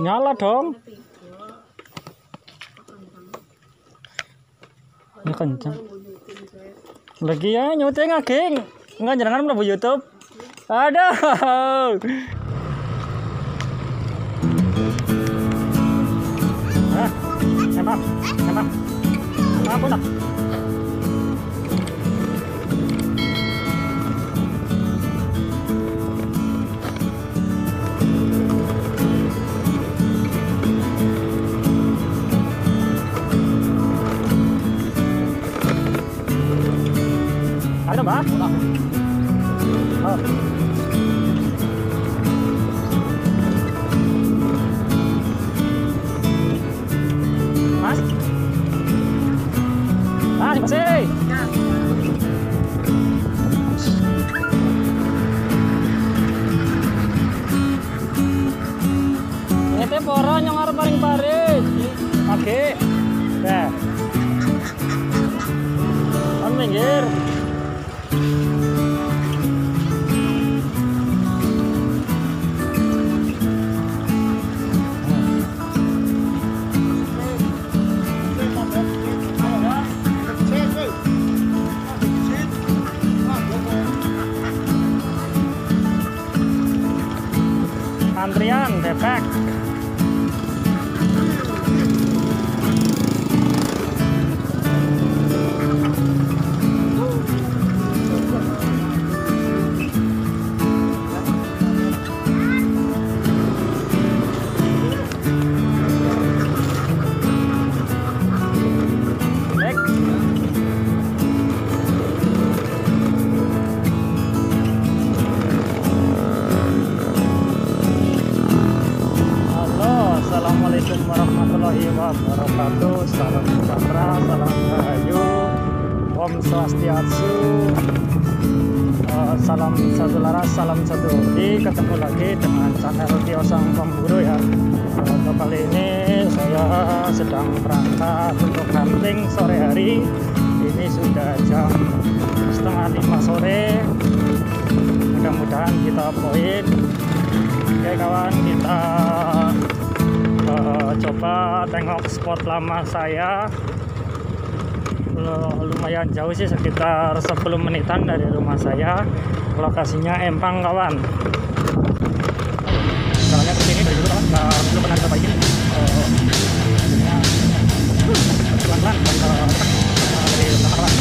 Nyala dong. Ya kencang. Lagi ya nyuting ageng. Enggak jangan mlebu YouTube. Aduh. Hah? Emang. Emang. Apa nak? Ada apa? Oh. Mas? Ah, di pasir. Ya. Ngete poro nyong arep paring parit. Oke. Nah. On minggir. Antrian bebek. Salam sejahtera, salam rahayu, Om Swastiastu, salam satu laras, salam satu hobi. Ketemu lagi dengan channel Tyo Sang Pemburu ya. Kali ini saya sedang berangkat untuk hunting sore hari. Ini sudah jam 4:30 sore. Mudah-mudahan kita poin. Oke kawan, kita coba tengok spot lama saya. Lumayan jauh sih, sekitar 10 menitan dari rumah saya. Lokasinya Empang kawan. Jalannya ke sini dari dulu kawan, belum pernah coba ini. Pelan-pelan dari rumah kawan.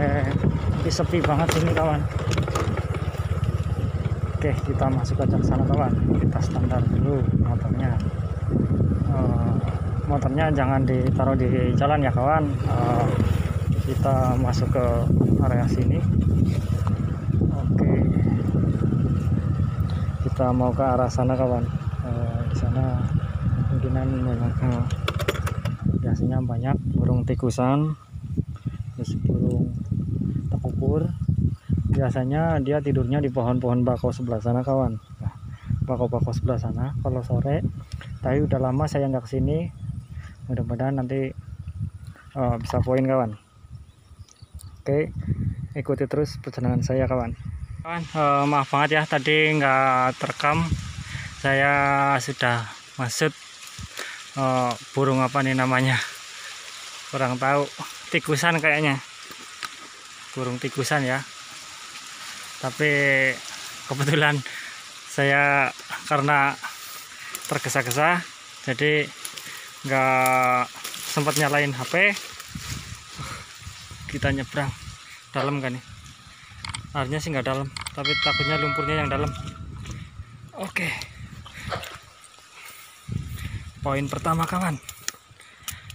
sampai sepi banget ini kawan. Oke, kita masuk aja ke sana kawan. Kita standar dulu motornya. Motornya jangan ditaruh di jalan ya kawan. Kita masuk ke area sini. Oke, kita mau ke arah sana kawan. Di sana kemungkinan banyak, biasanya banyak burung tikusan, terus burung tekukur. Biasanya dia tidurnya di pohon-pohon bako sebelah sana kawan. Nah, bako-bako sebelah sana kalau sore. Tapi udah lama saya nggak kesini. Mudah-mudahan nanti bisa poin kawan. Oke, ikuti terus perjalanan saya kawan. Maaf banget ya tadi nggak terekam. Saya sudah masuk burung apa nih namanya, kurang tahu, tikusan kayaknya, burung tikusan ya. Tapi kebetulan saya karena tergesa-gesa jadi nggak sempat nyalain HP. Kita nyebrang dalam kan nih, artinya sih nggak dalam, tapi takutnya lumpurnya yang dalam. Oke, poin pertama kawan,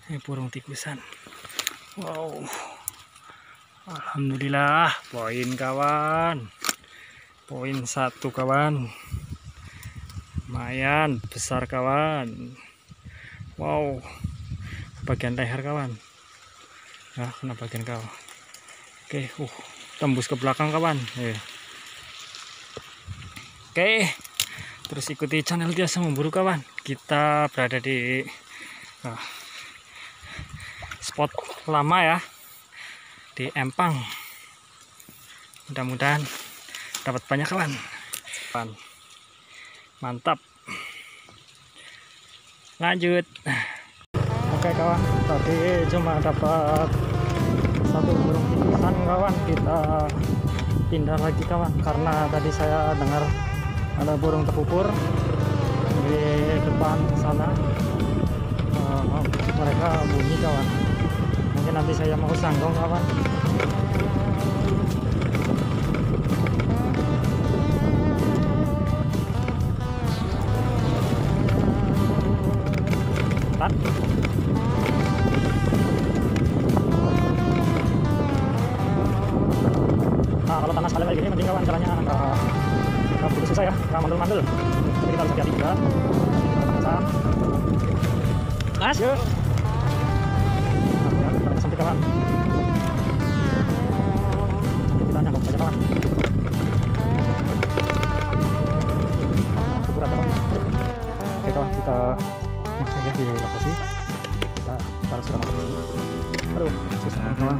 ini burung tikusan. Wow, alhamdulillah poin kawan, poin satu kawan, lumayan besar kawan. Wow, bagian leher kawan. Nah, kena bagian kau. Oke, tembus ke belakang kawan. Oke, terus ikuti channel Tyo Sang Pemburu kawan. Kita berada di spot lama ya, di Empang. Mudah-mudahan dapat banyak kawan. Mantap. Lanjut. Oke kawan, tadi cuma dapat satu burung tikusan kawan. Kita pindah lagi kawan, karena tadi saya dengar ada burung tekukur di depan sana. Mereka bunyi kawan, mungkin nanti saya mau sanggong kawan. Kalau tanah sekali kayak gini mending kawan, caranya nggak boleh susah ya, nggak mandul-mandul. Jadi kita harus hati-hati juga. Mas, yuk. Nah, kita sempit kawan. Kita nyangkut saja kawan. Berat kawan. Oke kawan, kita nyangkut di lokasi. Kita harus sudah masuk. Aduh, susah kawan.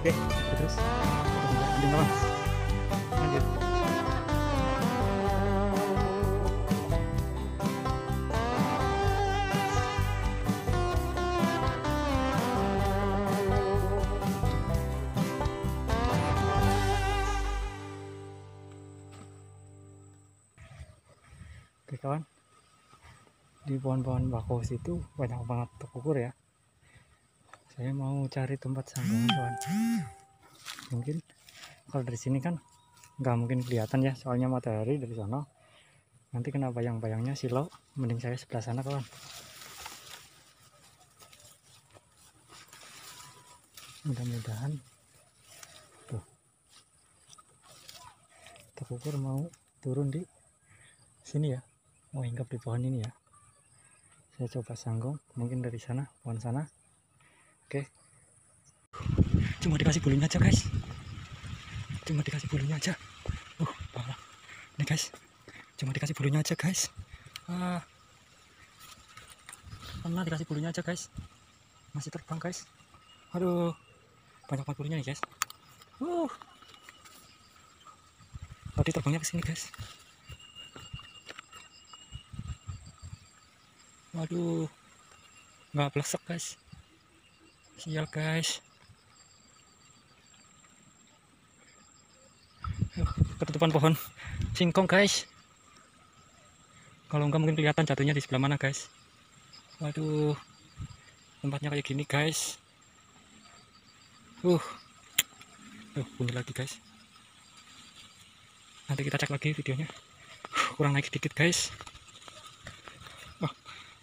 Oke, terus lanjut. Oke kawan, di pohon-pohon bako situ banyak banget tekukur ya. Saya mau cari tempat sanggungan kawan. Mungkin kalau dari sini kan nggak mungkin kelihatan ya, soalnya matahari dari sana nanti kena bayang-bayangnya silau. Mending saya sebelah sana kawan. Mudah-mudahan tuh Syukur mau turun di sini ya, mau hinggap di pohon ini ya. Saya coba sanggong, mungkin dari sana, pohon sana. Oke, cuma dikasih bulunya aja guys, cuma dikasih bulunya aja. Parah ini guys, cuma dikasih bulunya aja guys. Pernah dikasih bulunya aja guys, masih terbang guys. Aduh, banyak banget bulunya nih guys. Tadi terbangnya ke sini guys. Waduh, nggak pelesek guys. Sial guys. Ketutupan pohon singkong guys. Kalau nggak mungkin kelihatan jatuhnya di sebelah mana guys. Waduh, tempatnya kayak gini guys. Bunyi lagi guys. Nanti kita cek lagi videonya. Kurang naik sedikit guys.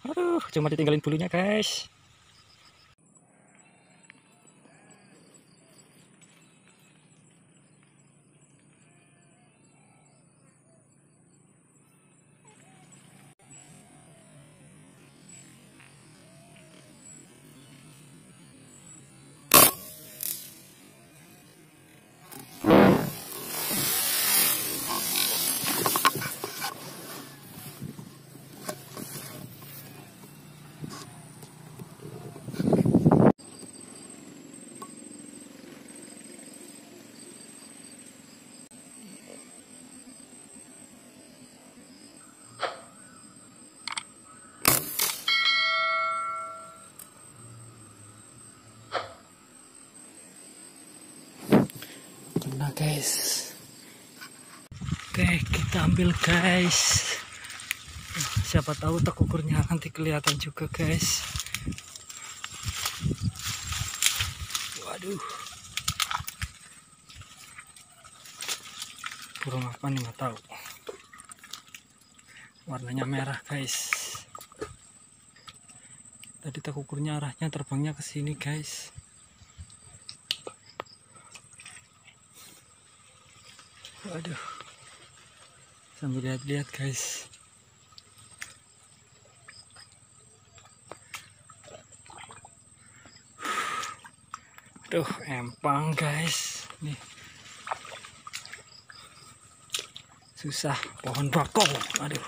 Aduh, cuma ditinggalin bulunya guys. Nah guys, oke kita ambil guys. Siapa tahu tak ukurnya nanti kelihatan juga guys. Waduh, burung apa nih nggak tahu. Warnanya merah guys. Tadi tak ukurnya arahnya terbangnya ke sini guys. Aduh, sambil lihat-lihat guys. Aduh, empang guys. Nih, susah, pohon bakau. Aduh,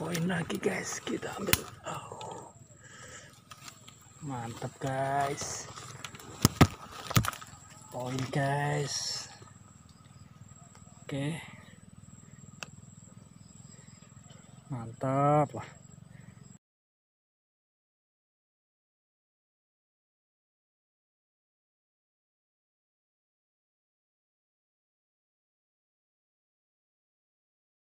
poin lagi guys, kita ambil. Mantap guys, poin guys. Oke, mantap lah.